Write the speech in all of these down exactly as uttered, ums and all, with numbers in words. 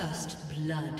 First blood.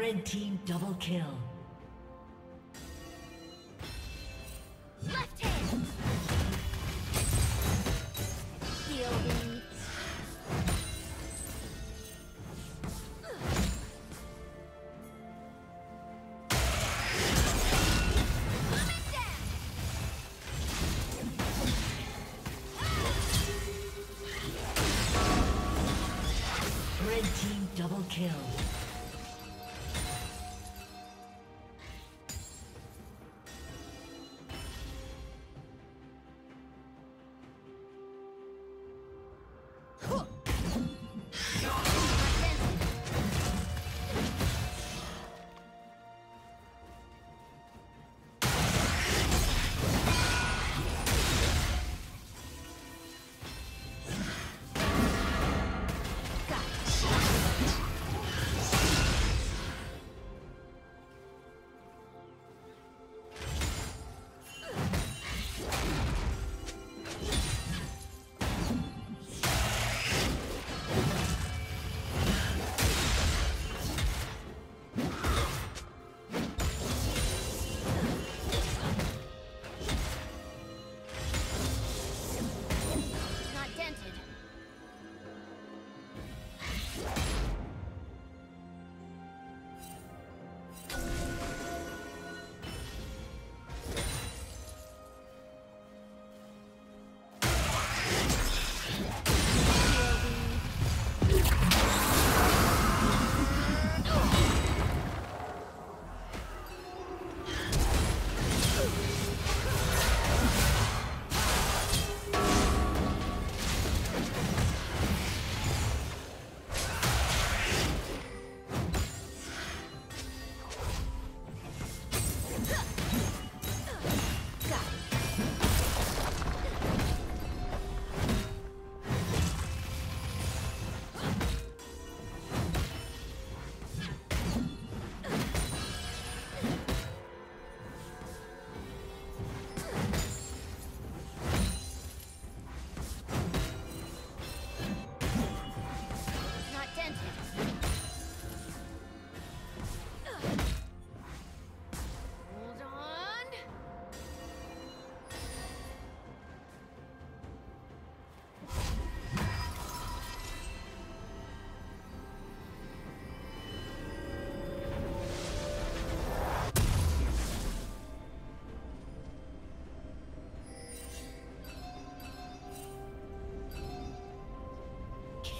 Red team double kill. Red team double kill.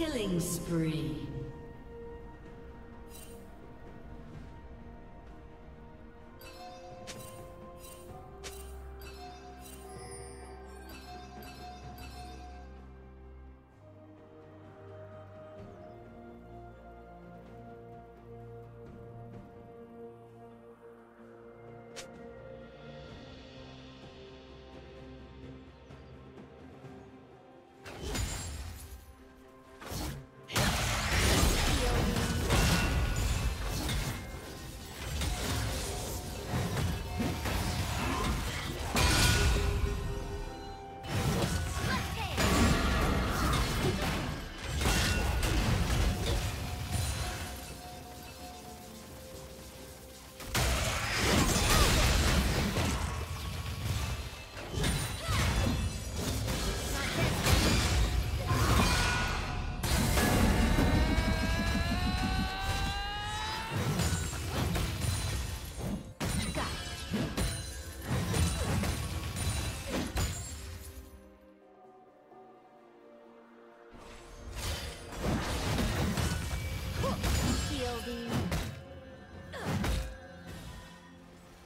Killing spree.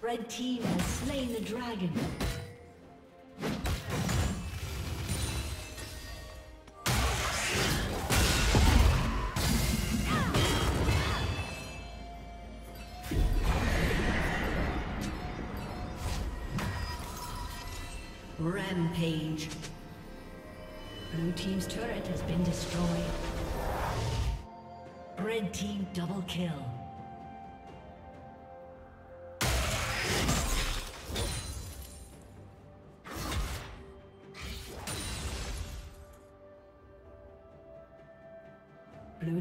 Red team has slain the dragon. Rampage. Blue team's turret has been destroyed. Red team double kill. Blue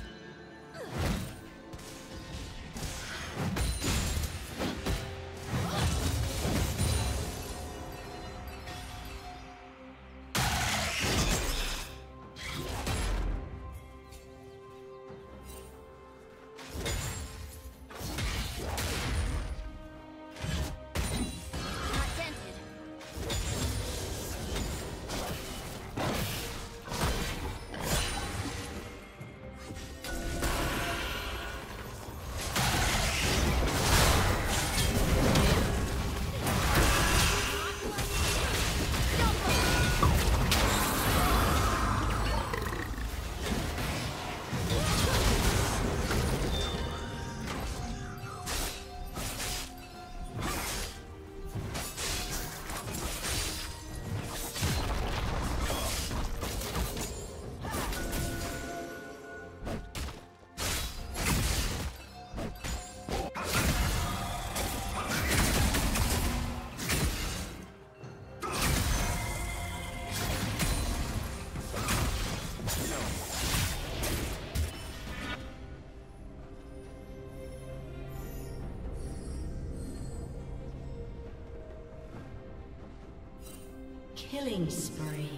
Killing spree.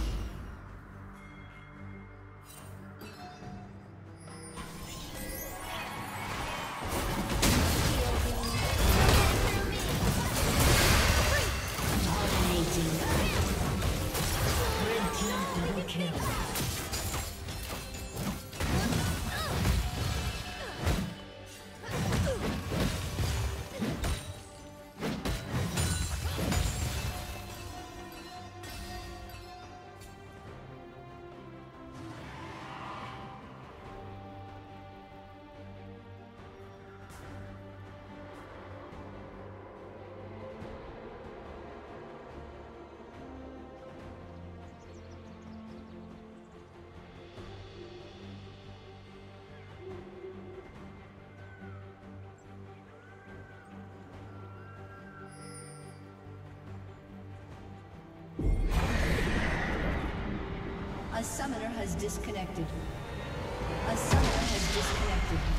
A summoner has disconnected. A summoner has disconnected.